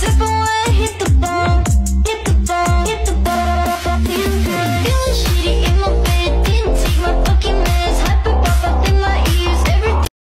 Sipping wine, hit the ball, hit the ball, hit the ball. You feel good.